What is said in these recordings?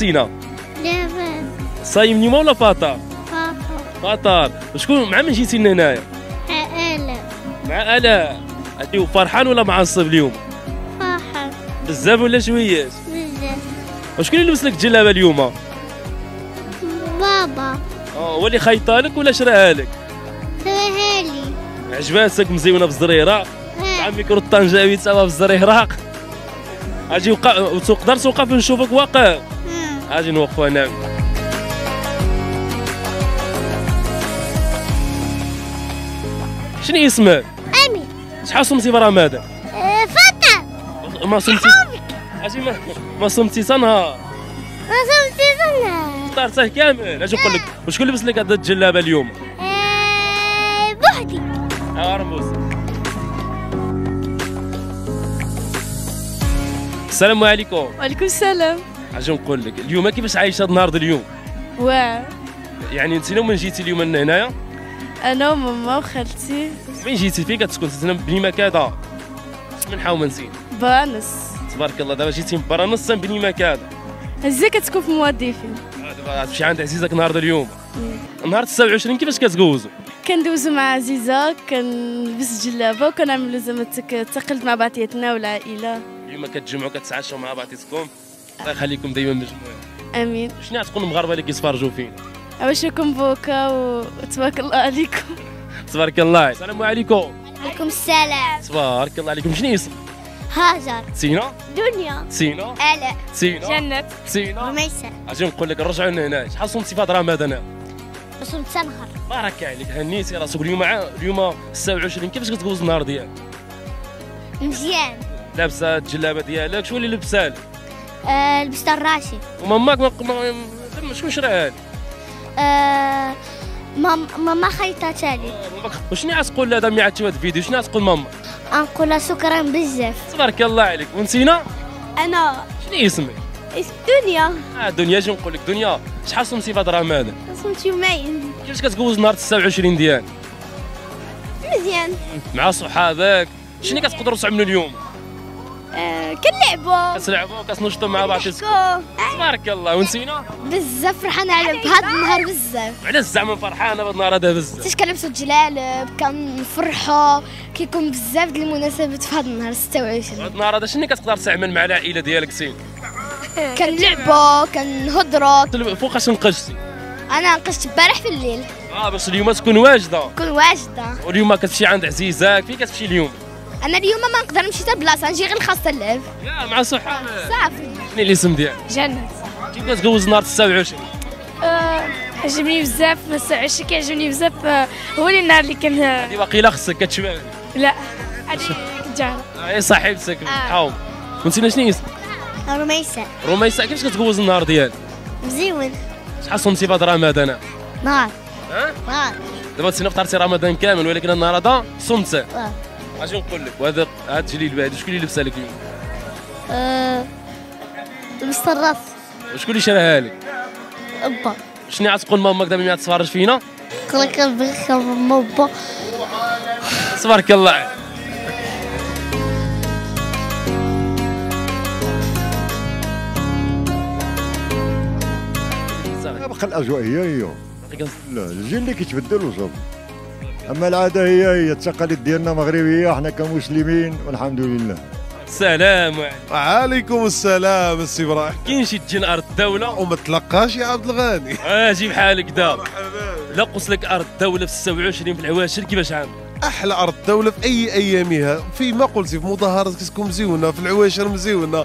سينا لاباس صايم نيومه ولا فطر؟ فطر. شكون مع من جيتي لنا هنايا؟ مع آلاء. مع آلاء. انت فرحان ولا معصب اليوم؟ فرحان بزاف ولا شويه؟ بزاف. وشكون اللي لبس لك الجلابه اليوم؟ بابا. هو اللي خيطها لك ولا شراها لك؟ شراها لي. عجباتك مزيونه بالزريره؟ مع ميكرو الطنجاوي تساوى بالزريره. اجي تقدر توقف ونشوفك واقع. اجي نوقفوا هنا. شنو اسمك؟ امين. شحال صمتي برا ماذا؟ فطر. ما صمتي. اجي ما صمتي تنهار. ما صمتي تنهار. فطرته كامل. اجي نقول لك وشكون لبس لك هذا الجلابه اليوم؟ بوحدي. ارموس. السلام عليكم. وعليكم السلام. اجي نقول لك اليوم كيفاش عايشه النهار ديال اليوم؟ واعر. يعني انت من جيتي اليوم هنايا؟ انا وماما وخالتي. من جيتي فين كتسكن هنا بني مكاده؟ من حومنتي؟ برانس. تبارك الله. دابا جيتي من برانس تنبني مكاده. هزي كتكون في موظفين. دابا غتمشي عند عزيزك نهار ديال اليوم. نهار 29 كيفاش كتدوزوا؟ كندوزو مع عزيزه، كنلبس الجلابه وكنعملو زعما التقليد مع بعضياتنا والعائله. اليوم كتجمعوا كتعشوا مع بعضياتكم. الله يخليكم دائما مجموعين. امين. شنو غتقول المغاربه اللي كيتفرجوا فينا؟ عواشركم بوكا وتبارك الله عليكم. تبارك الله. السلام عليكم. وعليكم السلام. تبارك الله عليكم. شنو اسمك؟ هاجر. سينا. دنيا. سينا. آلاء. سينا. جنة. سينا. وميساء. اجي نقول لك نرجعوا لهنا. شحال صمتي في هاد رمضان هذا؟ صمت تنهار. بارك عليك. هنيتي راسك. اليوم 29 كيفاش كتدوز النهار ديالك؟ مزيان. لابسه الجلابه ديالك؟ شكون اللي لبسها؟ لبست الراشي. وماماك ما شكون شراها؟ ماما خيطاتها لي. وشنو غتقول لها ملي عادتي هذا الفيديو؟ شنو غتقول ماما؟ غنقولها شكرا بزاف. تبارك الله عليك. ونسينا؟ انا. شنو اسمك؟ اسم دنيا. دنيا. اجي نقول لك دنيا شحال صمتي في هذا رمضان؟ صمت يومين. كيفاش كتجوز نهار 29 ديالك؟ مزيان. مع صحابك. شنو كتقدروا تعملوا اليوم؟ كنلعبوا كنشطوا مع بعضياتكم. تبارك الله. ونسينا بزاف. فرحانه على بهذا النهار بزاف. علاش زعما فرحانه بهذا النهار هذا بزاف؟ حيت كنلبسوا الجلالب كنفرحوا كيكون بزاف ديال المناسبات في هذا النهار 26. هذا النهار هذا شنو كتقدر تعمل مع العائله ديالك سين؟ كنلعبوا كنهضروا. فوقاش نقشتي؟ انا نقشت البارح في الليل. باش اليوم تكون واجده. تكون واجده. واليوم كتمشي عند عزيزاك. فين كتمشي اليوم؟ أنا اليوم ما نقدر نمشي حتى بلاصة، نجي غير خاصة نلعب. يا مع صحابك. صافي. شنو الاسم ديالك؟ جنة. كيف كتجوز نهار 29؟ عجبني بزاف، 29 كيعجبني بزاف. هو اللي النهار اللي كان. هذه واقيلا خصك كتشبع. لا، هذه كتجاهل. هي صاحبتك بحاوم. ونسينا شنو اسمك؟ رميساء. رميساء كيفاش كتجوز النهار ديالك؟ مزيون. شحال صمتي في هذا رمضان؟ نهار. نهار. دابا نسينا فطرتي رمضان كامل ولكن النهار هذا صمتي. اجي نقول لك وهذا هاد الجليل هذا شكون اللي لبسها لك اليوم؟ لبست الراس. وشكون اللي شراها لك؟ با. شنو غتقول ماماك دابا ملي غتتفرج فينا؟ نقول لك بخير ماما وبا. تبارك الله عليك. باقا الاجواء هي هي. لا الجيل اللي كيتبدل وصافي. اما العاده هي التقاليد ديالنا مغربيه احنا كمسلمين والحمد لله. السلام عليكم. وعليكم السلام السي ابراهيم. كاين شي تجي لارض الدوله وما تلقاش يا عبد الغني. اجي بحالك دا. لا قلت لك ارض الدوله في 27 في العواشر كيفاش عامل؟ احلى ارض الدوله في اي ايامها. في ما قلتي في مظاهرات كتكون مزيونه، في العواشر مزيونه،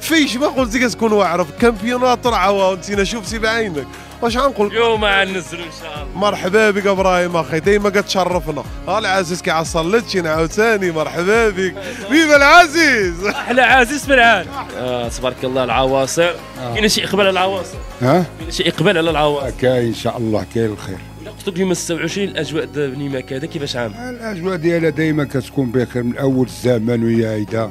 فيش ما قلتي كتكون واعره، في كامبيونات رعوه. انت شفتي بعينك واش غنقول اليوم غنزلو ان شاء الله. مرحبا بك ابراهيم اخي، ديما كتشرفنا. العزيز كيعصر لتشين عاوتاني، مرحبا بك. ويبا العزيز، احلى عزيز في العالم. تبارك الله. العواصر كاين شي اقبال على العواصر؟ كاين شي اقبال على العواصر؟ كاين ان شاء الله، كاين الخير. قلت اليوم 27 الاجواء بنيماك هذا كيفاش عام؟ الاجواء ديالها دائما كتكون بخير من اول الزمان وهي عايده،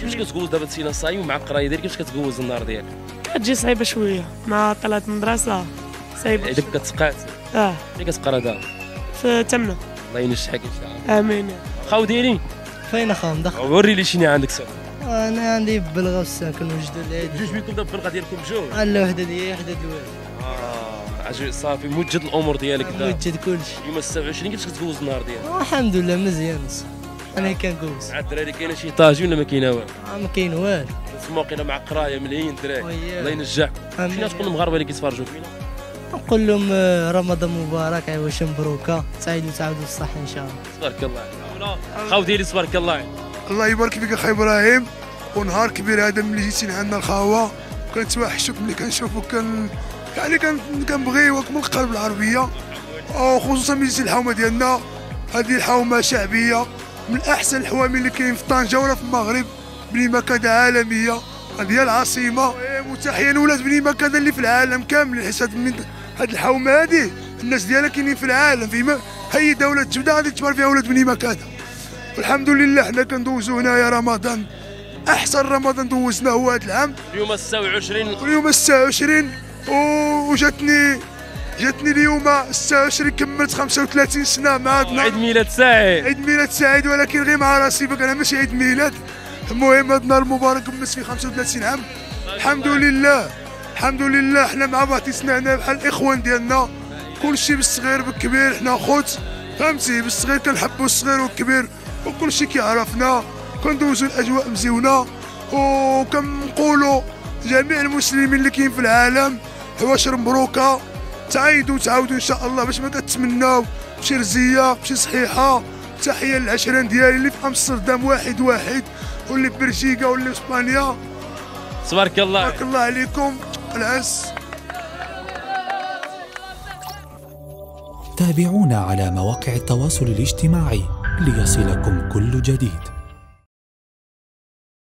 كيفاش كتجوز دابا تسينا صاي ومع القرايه ديالك، كيفاش كتجوز النهار ديالك؟ كتجي صعيبه شويه مع طلعه المدرسه صعيبه. دابا كتسقات؟ فين كتقرا دابا؟ في تمنه. الله ينشحك ان شاء الله. امين. خاو ديري؟ فين خاو دخل؟ وريلي شنو عندك صافي. انا عندي بلغه والساكن وجدوا العيد. جوج منكم دابا البلغه ديالكم بجوج؟ لا، وحده ديالي وحده ديال الوالد. صافي موجد الامور ديالك دابا؟ موجد كلشي. اليوم 27 كيفاش كتجوز النهار ديالك؟ الحمد لله مزيان انا كنجوز. عاد الدراري كاينه شي طاجي ولا ما كاينه والو؟ ما كاين والو، تما واقيلا مع قرايه مليين دراري. الله ينجح. شنو تقول للمغاربه اللي كيتفرجوا فينا؟ نقول لهم رمضان مبارك، عيوش مبروكه، تعيدوا تعاودوا الصحه ان شاء الله. تبارك الله عليك خاو ديالي، تبارك الله عليك. الله يبارك فيك اخي ابراهيم، ونهار كبير هذا ملي جيتي لعندنا الخاوه، كنتوحشك ملي كنشوفك، يعني كنبغيوك من القلب العربيه، وخصوصا ملي تجي الحومه ديالنا، هذه الحومه شعبيه من احسن الحوامي اللي كاين في طنجه ولا في المغرب. بنيماكادة عالميه، هذه العاصمه، وتحيه لولاد بنيماكادة اللي في العالم كامل، حيت هذه الحومه هذه الناس ديالها كاينين في العالم، في اي دوله تبدا غادي تجبر فيها ولاد بنيماكادة. والحمد لله حنا كندوزو هنايا رمضان، احسن رمضان دوزناه هو هذا العام. اليوم 26، اليوم 26، وجاتني اليوم 26 كملت 35 سنه مع هاد النهار. عيد ميلاد سعيد. عيد ميلاد سعيد، ولكن غير مع راسي، باك انا ماشي عيد ميلاد. المهم هاد النهار المبارك كملت فيه 35 عام. الحمد لله، الحمد لله حنا مع بعضياتنا هنا بحال الاخوان ديالنا، كلشي بالصغير بالكبير، حنا خوت فهمتي، بالصغير كنحبوا الصغير والكبير، وكلشي كيعرفنا، كندوزو الاجواء مزيونه، وكنقولوا جميع المسلمين اللي كاين في العالم عواشر مبروكه، تعايدوا تعاودوا ان شاء الله، باش ما كتمناو بشي رزيه بشي صحيحه. تحيه للعشران ديالي اللي في امستردام 1-1، واللي في بلجيكا، واللي في اسبانيا. تبارك الله، تبارك الله عليكم. العز. تابعونا على مواقع التواصل الاجتماعي ليصلكم كل جديد.